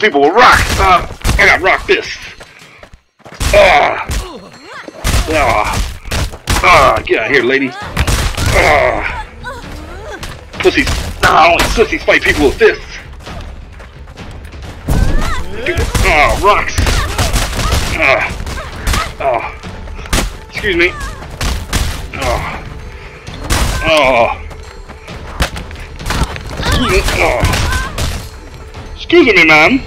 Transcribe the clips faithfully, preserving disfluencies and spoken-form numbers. People will rock. Uh, I got rock fists. Ah, uh, ah, uh, get out of here, lady. Ah, uh, pussies. Nah, only pussies fight people with fists. Ah, uh, rocks. Ah, uh, uh, excuse me. Ah, uh, ah, uh, excuse me, ma'am.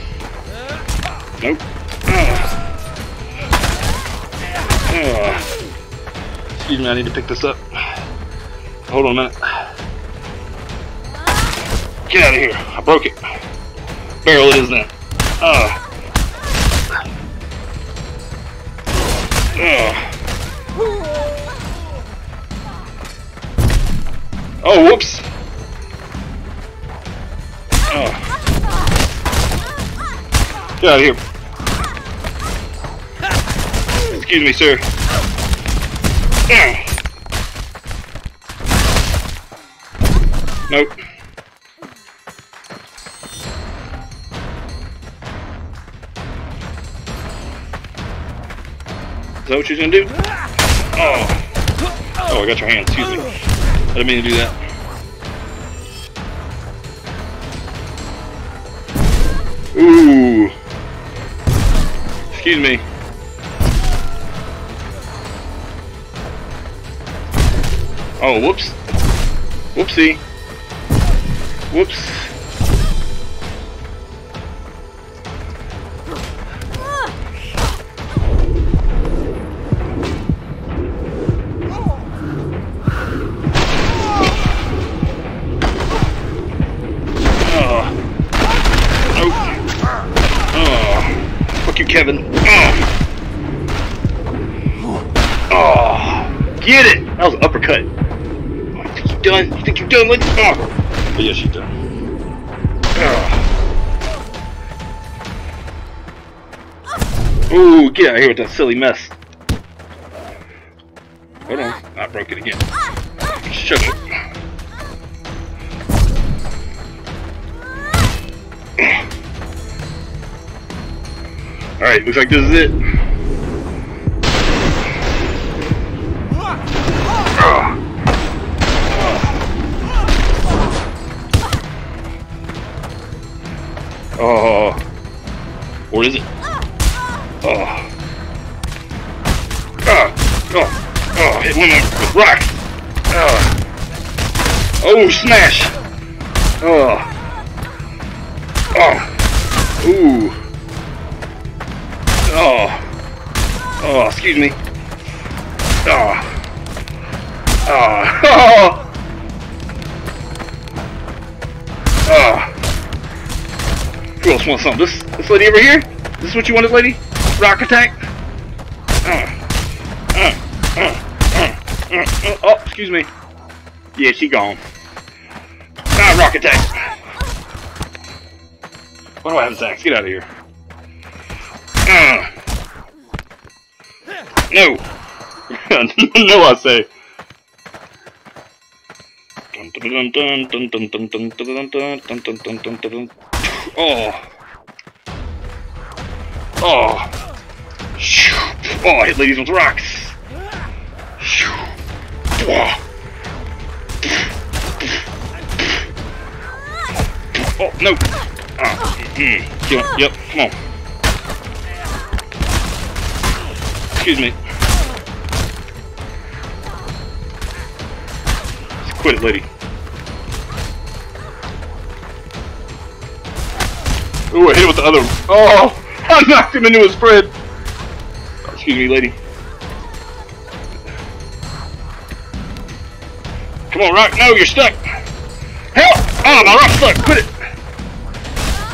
Nope. Uh. Uh. Excuse me, I need to pick this up. Hold on a minute. Get out of here. I broke it. Barrel it is now. Uh. Uh. Oh, whoops. Uh. Get out of here. Excuse me, sir. Nope. Is that what you're gonna do? Oh. Oh, I got your hand. Excuse me. I didn't mean to do that. Ooh. Excuse me. Oh, whoops. Whoopsie. Whoops. Oh. Nope. Oh. Fuck you, Kevin. Oh. Oh. Get it! That was an uppercut. Done? You think you're done with? Oh, but yes, you're done. Oh. Ooh, get out of here with that silly mess. Hold on, I broke it again. Shut it. All right, looks like this is it. Oh. Oh, or is it? Oh, oh, oh, oh, hit women with rocks. Oh, oh, smash. Oh, oh, ooh, oh, oh, excuse me. Oh, oh, oh. Who else wants something? This, this lady over here? Is this what you wanted, lady? Rock attack? Uh, uh, uh, uh, uh, uh, oh, excuse me. Yeah, she gone. Ah, rock attack. Why do I have this axe? Get out of here. Uh. No. No, I say. Oh. Oh. Oh, I hit ladies with rocks. Oh, no. Oh. Mm-hmm. Yep, come on. Excuse me. Just quit it, lady. Ooh, I hit him with the other. Oh! I knocked him into his spread! Oh, excuse me, lady. Come on, Rock. No, you're stuck. Help! Oh, my rock's stuck. Quit it.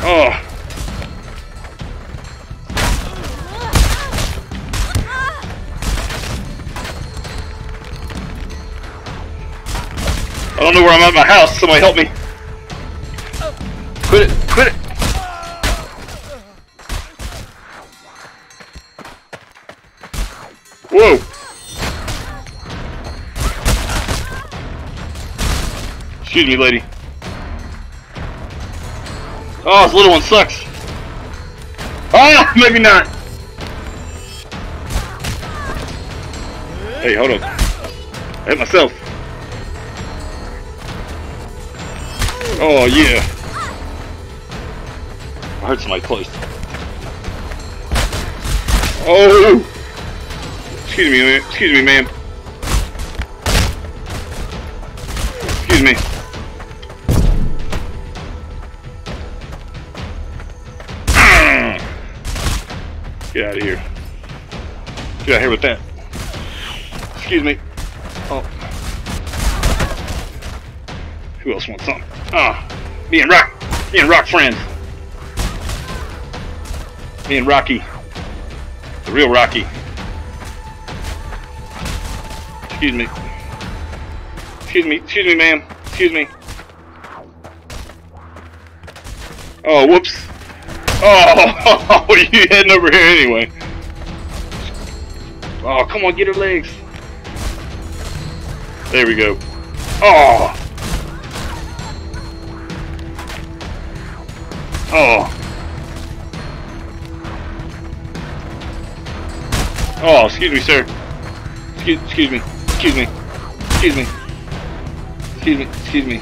Oh. I don't know where I'm at my house. Somebody help me. Quit it. Quit it. Whoa. Excuse me, lady. Oh, this little one sucks. Ah, maybe not. Hey, hold on. I hit myself. Oh, yeah. I heard somebody close. Oh! Excuse me, man. Excuse me, ma'am. Excuse me. Get out of here. Get out of here with that. Excuse me. Oh. Who else wants something? Ah, oh, me and Rock, me and Rock friends. Me and Rocky, the real Rocky. Excuse me. Excuse me. Excuse me, ma'am. Excuse me. Oh, whoops. Oh, you heading over here anyway? Oh, come on, get her legs. There we go. Oh. Oh. Oh, excuse me, sir. Excuse, excuse me. Excuse me. Excuse me. Excuse me. Excuse me.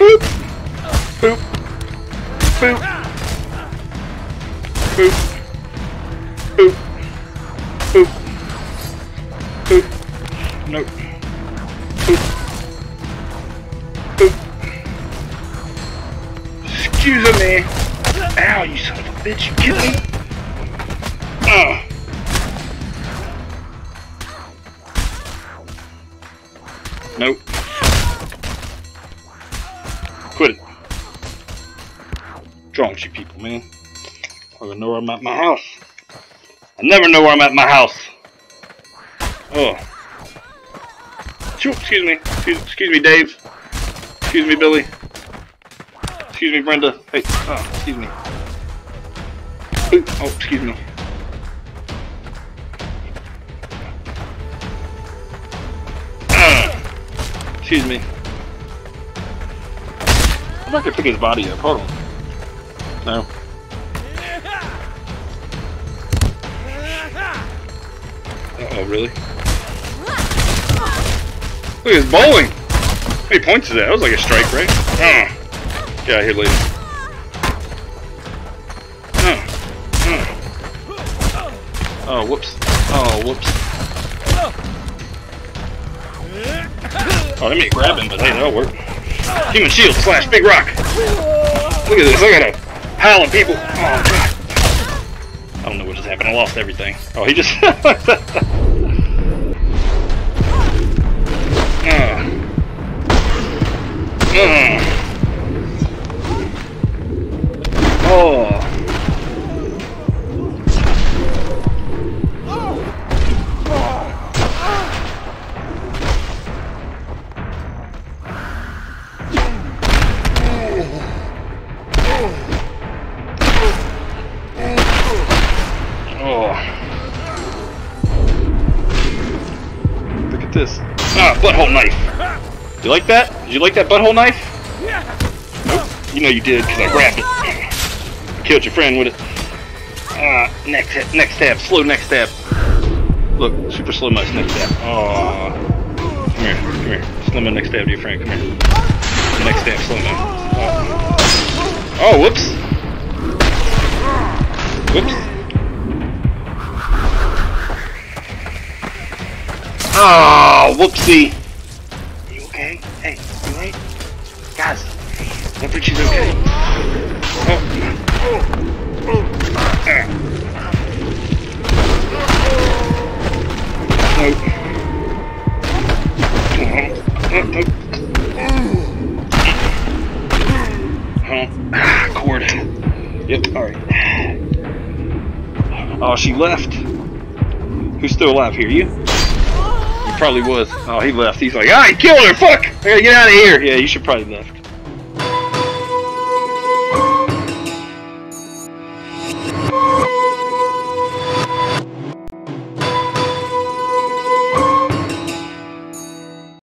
Boop. Boop. Boop. Boop. Boop. Boop. Boop. Nope. Boop. Boop. Excuse me. Ow, you son of a bitch, you killed me. Ugh. Nope. Quit it. Drunk you people, man. I don't know where I'm at my house. I never know where I'm at my house. Oh. Excuse me. Excuse, excuse me, Dave. Excuse me, Billy. Excuse me, Brenda. Hey. Oh, excuse me. Oh, excuse me. Uh, excuse me. I think I pick his body up. Hold on. No. Uh-oh, really? Look, it's bowling! How many points is that? That was like a strike, right? Uh, get out of here, lady. Uh, uh. Oh, whoops. Oh, whoops. Oh, they may grab him, but hey, that'll work. Human shield slash big rock. Look at this. Look at him. Howling people. Oh, God. I don't know what just happened. I lost everything. Oh, he just... Mm. Oh. Oh. Look at this. Ah, butthole knife. You like that? Did you like that butthole knife? Nope. You know you did, because I grabbed it. I killed your friend with it. Ah, uh, next hit, next stab, slow next stab. Look, super slow motion next stab. Aww. Come here, come here. Slow mo next stab to your friend, come here. Next stab, slow mo. Oh, oh whoops. Whoops. Oh, whoopsie. Hey, you right? Guys, everything's okay. Oh. Cord. Yep, alright. Oh, she left. Who's still alive here? You? He probably was. Oh, he left. He's like, ah, he killed her. Fuck. I gotta get out of here. Yeah, you should probably left.